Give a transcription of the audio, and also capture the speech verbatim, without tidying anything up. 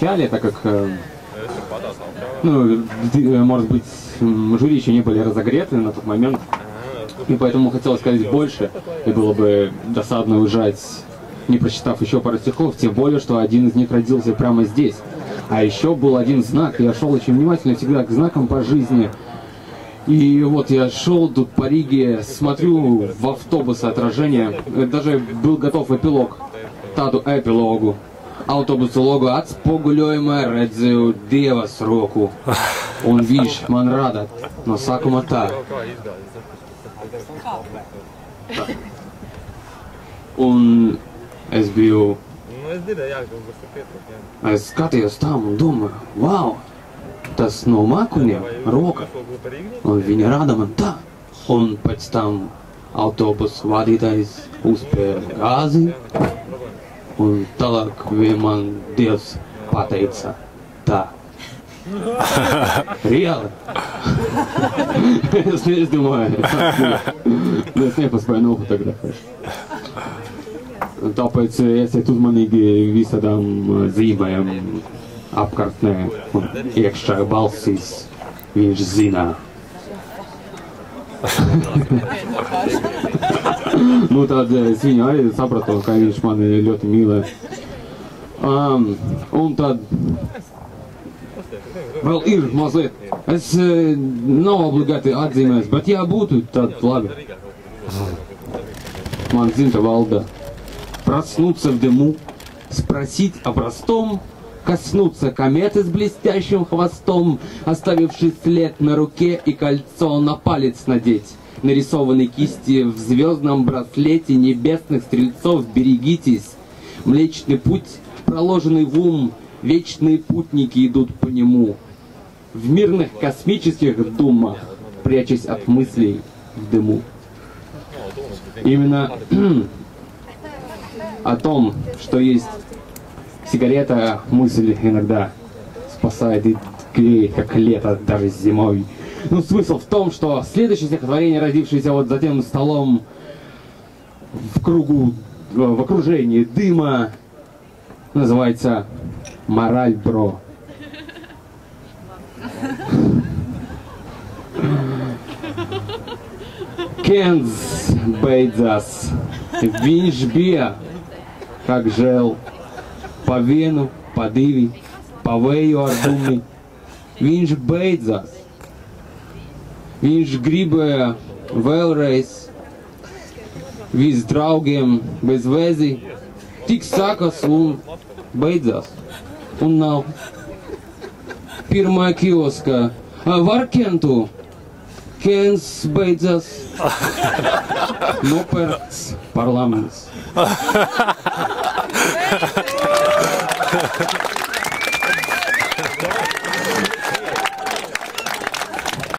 Так как, ну, может быть, жюри еще не были разогреты на тот момент, и поэтому хотелось сказать больше, и было бы досадно уезжать, не прочитав еще пару стихов, тем более, что один из них родился прямо здесь. А еще был один знак, я шел очень внимательно всегда к знакам по жизни, и вот я шел тут по Риге, смотрю в автобусы отражение, даже был готов эпилог, таду эпилогу. Autobusu logo atspoguļojumā redzēju Dievas roku, un viņš man rāda no sākuma tā. Un es biju, es skatījos tam un domāju, wow, tas no mākoņiem roka, un viņa rāda man tā. Un pēc tam autobusu vadītājs uzspēra gāzi. Un tālāk man Dievs pateica tā. Reāli? Es nezināju. Es nepaspēju nofotografēt. Tāpēc esiet uzmanīgi visādām zīmēm apkārtnē un iekšā balsīs. Viņš zina. Nu tad es viņu arī sapratu, ka viņš man ļoti mīlē. Un tad vēl ir mazliet. Es nav obligāti atzīmēs, bet ja būtu, tad labi. Man dzimta valda. Проснуться в дыму, спросить о простом, коснуться кометы с блестящим хвостом, оставивший след на руке и кольцо на палец надеть. Нарисованной кисти в звездном браслете небесных стрельцов берегитесь. Млечный путь, проложенный в ум, вечные путники идут по нему. В мирных космических думах, прячась от мыслей в дыму. Именно о том, что есть сигарета, мысль иногда спасает и греет, как лето, даже зимой. Ну, смысл в том, что следующее стихотворение, родившееся вот за тем столом в кругу, в окружении дыма, называется «Мораль, бро». Кенз бейдзас, винш бия, как жел, по вену, по диви, по вею ардуми, винш бейдзас. Viņš gribēja vēlreiz vis draugiem bez vēzi, tik sākas un beidzās. Un nav pirmā kioska var kentu, kens beidzās, nopērts parlaments.